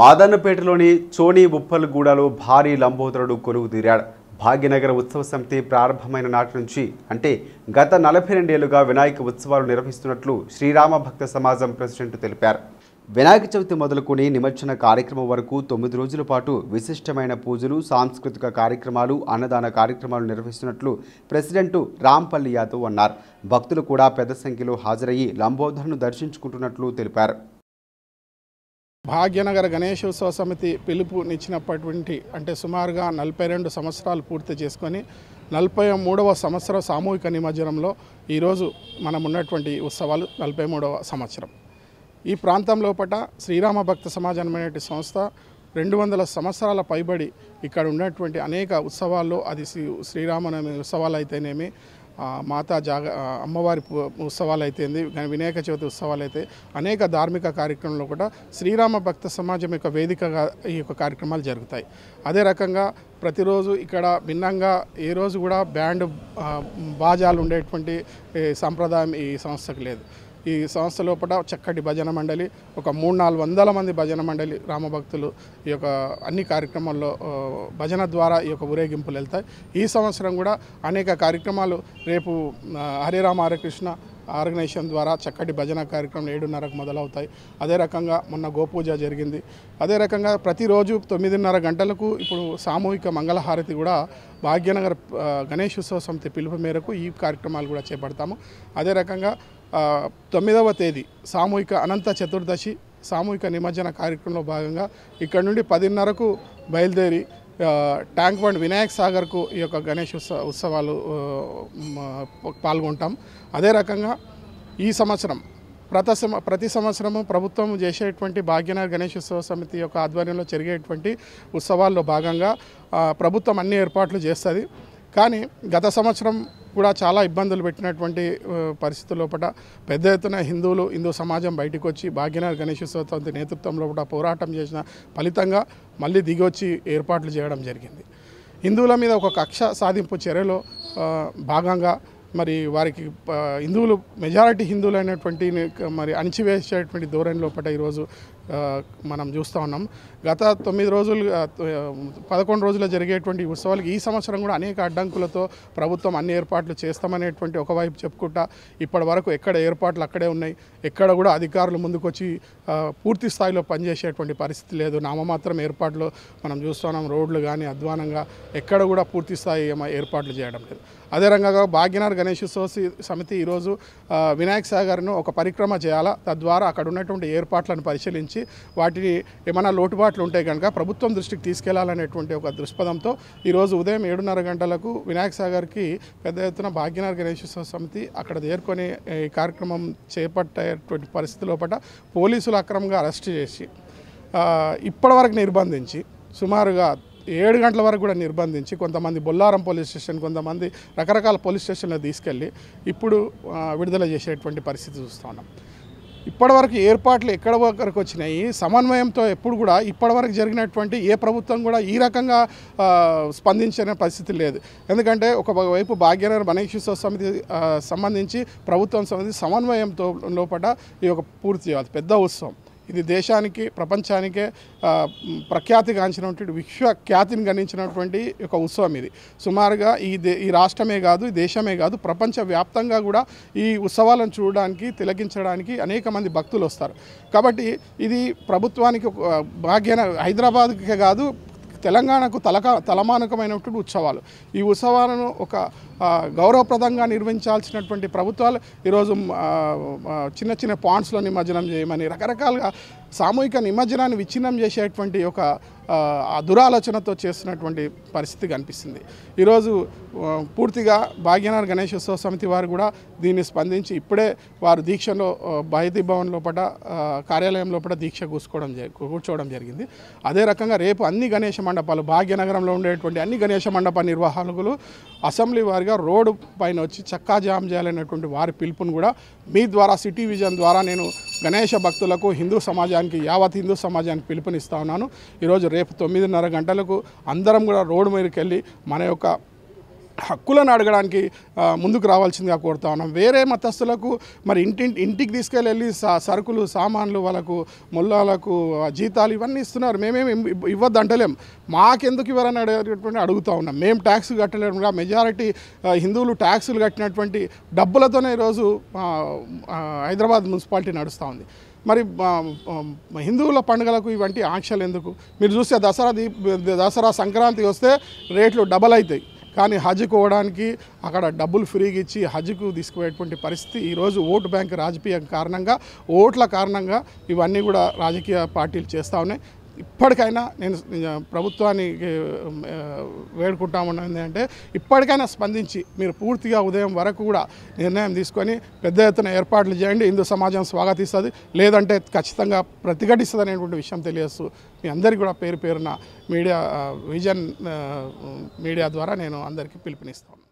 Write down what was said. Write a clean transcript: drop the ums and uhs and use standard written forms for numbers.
మాదన్నపేటలోని చోని ఉప్పల్గూడలో భారీ లంబోదరుడు కొలువు తీరాడు. భాగ్యనగర ఉత్సవ సమితి ప్రారంభమైన నాటి నుంచి అంటే గత 42 ఏళ్లుగా వినాయక ఉత్సవాలు నిర్వహిస్తున్నట్లు శ్రీరామ భక్త సమాజం ప్రెసిడెంట్ తెలిపారు. వినాయక చవితి మొదలుకొని నిమజ్జన కార్యక్రమం వరకు 9 రోజుల పాటు విశిష్టమైన పూజలు, సాంస్కృతిక కార్యక్రమాలు, అన్నదాన కార్యక్రమాలు నిర్వహిస్తున్నట్లు ప్రెసిడెంట్ రాంపల్లి యాదవ్ అన్నారు. భక్తులు కూడా పెద్ద సంఖ్యలో హాజరయ్యి లంబోదరును దర్శించుకుంటున్నట్లు తెలిపారు. భాగ్యనగర గణేశోత్సవ సమితి పిలుపునిచ్చినప్పటి అంటే సుమారుగా 42 సంవత్సరాలు పూర్తి చేసుకొని 43వ సంవత్సరం సామూహిక నిమజ్జనంలో ఈరోజు మనం ఉన్నటువంటి ఉత్సవాలు 43వ సంవత్సరం. ఈ ప్రాంతం లోపట శ్రీరామ భక్త సమాజమైనటువంటి సంస్థ 200 సంవత్సరాల పైబడి ఇక్కడ ఉన్నటువంటి అనేక ఉత్సవాల్లో, అది శ్రీరామనవమి ఉత్సవాలు అయితేనేమి, మాతా జాగ అమ్మవారి ఉత్సవాలు అయితేంది, వినాయక చవితి ఉత్సవాలు అయితే అనేక ధార్మిక కార్యక్రమంలో కూడా శ్రీరామ భక్త సమాజం యొక్క వేదికగా ఈ యొక్క కార్యక్రమాలు జరుగుతాయి. అదే రకంగా ప్రతిరోజు ఇక్కడ భిన్నంగా ఏ రోజు కూడా బ్యాండ్ బాజాలు ఉండేటువంటి సంప్రదాయం ఈ సంస్థకు లేదు. ఈ సంస్థ లోపల చక్కటి భజన మండలి, ఒక 300-400 మంది భజన మండలి రామభక్తులు ఈ యొక్క అన్ని కార్యక్రమాల్లో భజన ద్వారా ఈ యొక్క ఊరేగింపులు వెళ్తాయి. ఈ సంవత్సరం కూడా అనేక కార్యక్రమాలు రేపు హరే రామ హరే కృష్ణ ఆర్గనైజేషన్ ద్వారా చక్కటి భజన కార్యక్రమం 7:30కు మొదలవుతాయి. అదే రకంగా మొన్న గోపూజ జరిగింది. అదే రకంగా ప్రతిరోజు 9:30 గంటలకు ఇప్పుడు సామూహిక మంగళహారతి కూడా భాగ్యనగర్ గణేశోత్సవ సమితి పిలుపు మేరకు ఈ కార్యక్రమాలు కూడా చేపడతాము. అదే రకంగా 9వ తేదీ సామూహిక అనంత చతుర్దశి సామూహిక నిమజ్జన కార్యక్రమంలో భాగంగా ఇక్కడ నుండి 10:30కు బయలుదేరి ట్యాంక్ బండ్ వినాయక సాగర్కు ఈ యొక్క గణేష్ ఉత్సవాలు పాల్గొంటాం. అదే రకంగా ఈ సంవత్సరం ప్రతి సంవత్సరము ప్రభుత్వం చేసేటువంటి భాగ్యనగర్ గణేశోత్సవ సమితి యొక్క ఆధ్వర్యంలో జరిగేటువంటి ఉత్సవాల్లో భాగంగా ప్రభుత్వం అన్ని ఏర్పాట్లు చేస్తుంది. కానీ గత సంవత్సరం కూడా చాలా ఇబ్బందులు పెట్టినటువంటి పరిస్థితుల లోపల పెద్ద ఎత్తున హిందూ సమాజం బయటకు వచ్చి భాగ్యనగర్ గణేశోత్సవ నేతృత్వంలో కూడా పోరాటం చేసిన ఫలితంగా మళ్ళీ దిగొచ్చి ఏర్పాట్లు చేయడం జరిగింది. హిందువుల మీద ఒక కక్ష సాధింపు చర్యలో భాగంగా మరి వారికి హిందువులు మెజారిటీ హిందువులు అయినటువంటి మరి అణిచివేసేటువంటి ధోరణి లోపల ఈరోజు మనం చూస్తూ ఉన్నాం. గత 9 రోజులు 11 రోజులు జరిగేటువంటి ఉత్సవాలకి ఈ సంవత్సరం కూడా అనేక అడ్డంకులతో ప్రభుత్వం అన్ని ఏర్పాట్లు చేస్తామనేటువంటి ఒకవైపు చెప్పుకుంటా ఇప్పటి వరకు ఎక్కడ ఏర్పాట్లు అక్కడే ఉన్నాయి. ఎక్కడ కూడా అధికారులు ముందుకొచ్చి పూర్తి స్థాయిలో పనిచేసేటువంటి పరిస్థితి లేదు. నామమాత్రం ఏర్పాట్లు మనం చూస్తున్నాం. రోడ్లు కానీ అధ్వానంగా ఎక్కడ కూడా పూర్తి స్థాయి ఏర్పాట్లు చేయడం లేదు. అదే రకంగా భాగ్యనగర్ గణేశోత్సవ సమితి ఈరోజు వినాయక సాగర్ను ఒక పరిక్రమ చేయాలా, తద్వారా అక్కడ ఉన్నటువంటి ఏర్పాట్లను పరిశీలించి వాటిని ఏమైనా లోటుబాట్లు ఉంటే కనుక ప్రభుత్వం దృష్టికి తీసుకెళ్లాలనేటువంటి ఒక దృక్పథంతో ఈరోజు ఉదయం 7:30 గంటలకు వినాయక సాగర్కి పెద్ద ఎత్తున భాగ్యనగర్ గణేశోత్సవ సమితి అక్కడ చేరుకొని ఈ కార్యక్రమం చేపట్టేటువంటి పరిస్థితి లోపల పోలీసులు అక్రమంగా అరెస్ట్ చేసి ఇప్పటివరకు నిర్బంధించి సుమారుగా 7 గంటల వరకు కూడా నిర్బంధించి కొంతమంది బొల్లారం పోలీస్ స్టేషన్, కొంతమంది రకరకాల పోలీస్ స్టేషన్లో తీసుకెళ్ళి ఇప్పుడు విడుదల చేసేటువంటి పరిస్థితి చూస్తూ ఉన్నాం. ఇప్పటివరకు ఏర్పాట్లు ఎక్కడ వరకు వచ్చినాయి సమన్వయంతో ఎప్పుడు కూడా ఇప్పటివరకు జరిగినటువంటి ఏ ప్రభుత్వం కూడా ఈ రకంగా స్పందించిన పరిస్థితి లేదు. ఎందుకంటే ఒకవైపు భాగ్యనగర్ గణేశోత్సవ సమితి సంబంధించి ప్రభుత్వం సంబంధించి సమన్వయంతో లోపల ఈ యొక్క పూర్తి చేయాలి. పెద్ద ఉత్సవం ఇది దేశానికి ప్రపంచానికే ప్రఖ్యాతిగాంచినటువంటి విశ్వఖ్యాతిని గణించినటువంటి ఒక ఉత్సవం. ఇది సుమారుగా ఈ రాష్ట్రమే కాదు, దేశమే కాదు, ప్రపంచవ్యాప్తంగా కూడా ఈ ఉత్సవాలను చూడడానికి తిలకించడానికి అనేక మంది భక్తులు వస్తారు. కాబట్టి ఇది ప్రభుత్వానికి హైదరాబాద్కే కాదు తెలంగాణకు తలమానకమైనటువంటి ఉత్సవాలు. ఈ ఉత్సవాలను ఒక గౌరవప్రదంగా నిర్వహించాల్సినటువంటి ప్రభుత్వాలు ఈరోజు చిన్న పాయింట్స్లో నిమజ్జనం చేయమని రకరకాలుగా సామూహిక నిమజ్జనాన్ని విచ్ఛిన్నం చేసేటువంటి ఒక దురాలోచనతో చేస్తున్నటువంటి పరిస్థితి కనిపిస్తుంది. ఈరోజు పూర్తిగా భాగ్యనగర్ గణేశోత్సవ సమితి వారు కూడా దీన్ని స్పందించి ఇప్పుడే వారు దీక్షలో బయతి భవన్ లోపల కార్యాలయం లోపల దీక్ష కూర్చోవడం జరిగింది. అదే రకంగా రేపు అన్ని గణేశ మండపాలు భాగ్యనగరంలో ఉండేటువంటి అన్ని గణేశ మండప నిర్వాహకులు అసెంబ్లీ వారిగా రోడ్డు పైన వచ్చి చక్కా జామ్ చేయాలనేటువంటి వారి పిలుపును కూడా మీ ద్వారా సిటీ విజన్ ద్వారా నేను గణేశ భక్తులకు హిందూ సమాజానికి యావత్ హిందూ సమాజానికి పిలుపునిస్తా ఉన్నాను. ఈరోజు రేపు 9:30 గంటలకు అందరం కూడా రోడ్డు మీదకి వెళ్ళి మన యొక్క హక్కులను అడగడానికి ముందుకు రావాల్సిందిగా కోరుతా ఉన్నాం। వేరే మతస్థులకు మరి ఇంటికి తీసుకెళ్ళి సరుకులు సామాన్లు వాళ్ళకు ముల్లాలకు జీతాలు ఇవన్నీ ఇస్తున్నారు, మేమేం ఇవ్వద్దు అంటలేం, మాకెందుకు ఇవ్వరని అడుగుతా ఉన్నాం। మేము ట్యాక్స్ కట్టలేము, మెజారిటీ హిందువులు ట్యాక్సులు కట్టినటువంటి డబ్బులతోనే ఈరోజు హైదరాబాద్ మున్సిపాలిటీ నడుస్తూ ఉంది। మరి హిందువుల పండుగలకు ఇవంటి ఆంక్షలు ఎందుకు? మీరు చూస్తే దసరా సంక్రాంతి వస్తే రేట్లు డబల్ అవుతాయి, కానీ హజ్కు పోవడానికి అక్కడ డబ్బులు ఫ్రీగా ఇచ్చి హజ్కు తీసుకుపోయేటువంటి పరిస్థితి ఈరోజు ఓటు బ్యాంక్ రాజకీయం కారణంగా ఓట్ల కారణంగా ఇవన్నీ కూడా రాజకీయ పార్టీలు చేస్తూ ఉన్నాయి। ఇప్పటికైనా నేను ప్రభుత్వానికి వేడుకుంటామన్నది అంటే ఇప్పటికైనా స్పందించి మీరు పూర్తిగా ఉదయం వరకు కూడా నిర్ణయం తీసుకొని పెద్ద ఎత్తున ఏర్పాట్లు చేయండి, హిందూ సమాజం స్వాగతిస్తుంది, లేదంటే ఖచ్చితంగా ప్రతిఘటిస్తుంది అనేటువంటి విషయం తెలియజేస్తూ మీ అందరికీ కూడా పేరు పేరున మీడియా విజన్ మీడియా ద్వారా నేను అందరికీ పిలుపునిస్తాను।